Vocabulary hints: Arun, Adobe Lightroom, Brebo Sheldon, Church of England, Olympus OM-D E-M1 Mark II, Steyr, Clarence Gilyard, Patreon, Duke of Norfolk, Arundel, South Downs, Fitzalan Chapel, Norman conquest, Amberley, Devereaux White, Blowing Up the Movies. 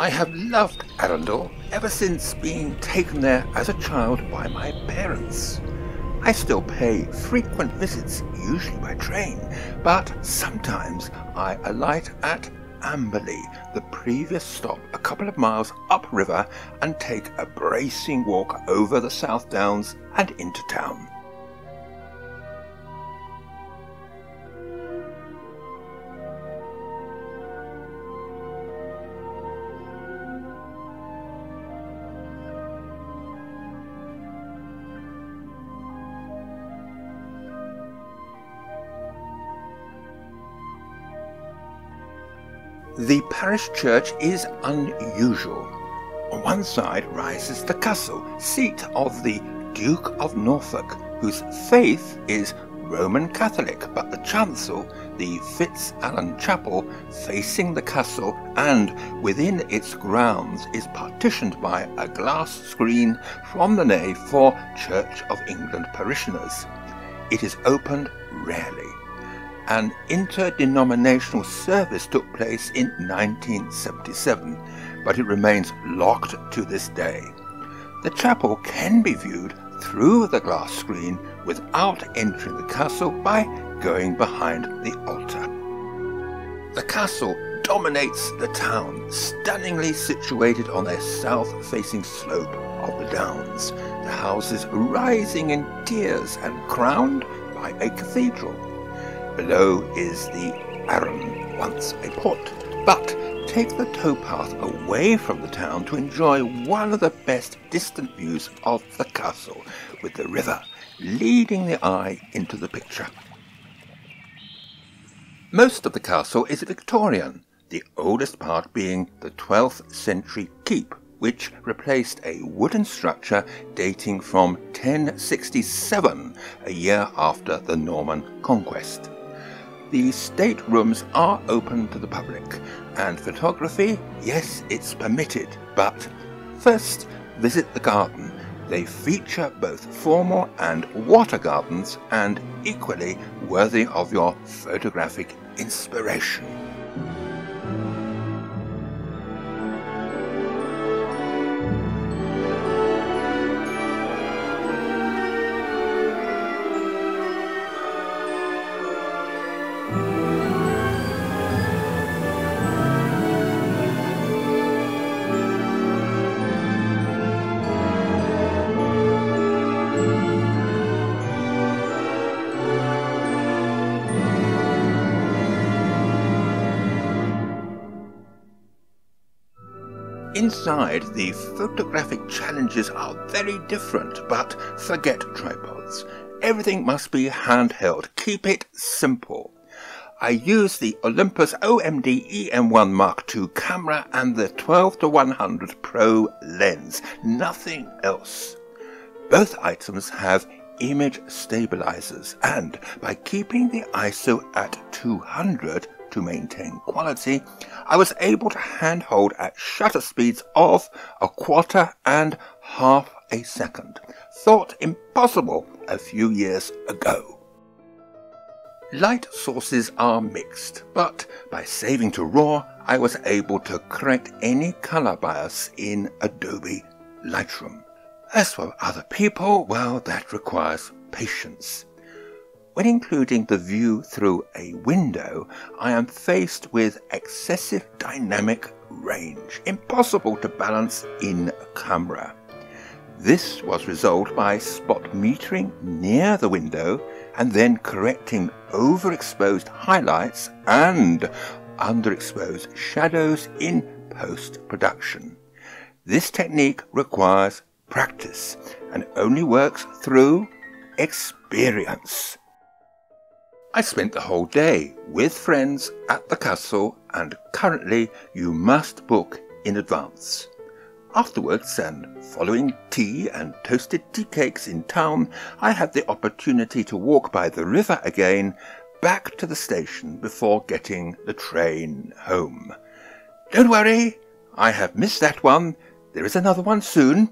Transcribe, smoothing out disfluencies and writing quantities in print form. I have loved Arundel ever since being taken there as a child by my parents. I still pay frequent visits, usually by train, but sometimes I alight at Amberley, the previous stop a couple of miles upriver, and take a bracing walk over the South Downs and into town. The parish church is unusual. On one side rises the castle, seat of the Duke of Norfolk, whose faith is Roman Catholic, but the chancel, the Fitzalan Chapel, facing the castle and within its grounds, is partitioned by a glass screen from the nave for Church of England parishioners. It is opened rarely. An interdenominational service took place in 1977, but it remains locked to this day. The chapel can be viewed through the glass screen without entering the castle by going behind the altar. The castle dominates the town, stunningly situated on their south-facing slope of the downs, the houses rising in tiers and crowned by a cathedral. Below is the Arun, once a port, but take the towpath away from the town to enjoy one of the best distant views of the castle, with the river leading the eye into the picture. Most of the castle is Victorian, the oldest part being the 12th century keep, which replaced a wooden structure dating from 1067, a year after the Norman conquest. The state rooms are open to the public, and photography, yes, it's permitted, but first visit the garden. They feature both formal and water gardens, and equally worthy of your photographic inspiration. Inside, the photographic challenges are very different, but forget tripods. Everything must be handheld. Keep it simple. I use the Olympus OM-D E-M1 Mark II camera and the 12-100 Pro lens. Nothing else. Both items have image stabilizers, and by keeping the ISO at 200, to maintain quality, I was able to handhold at shutter speeds of a quarter and half a second, thought impossible a few years ago. Light sources are mixed, but by saving to RAW, I was able to correct any color bias in Adobe Lightroom. As for other people, well, that requires patience. When including the view through a window, I am faced with excessive dynamic range, impossible to balance in camera. This was resolved by spot metering near the window and then correcting overexposed highlights and underexposed shadows in post-production. This technique requires practice and only works through experience. I spent the whole day with friends at the castle, and currently you must book in advance. Afterwards, and following tea and toasted tea cakes in town, I had the opportunity to walk by the river again, back to the station before getting the train home. Don't worry, I have missed that one. There is another one soon.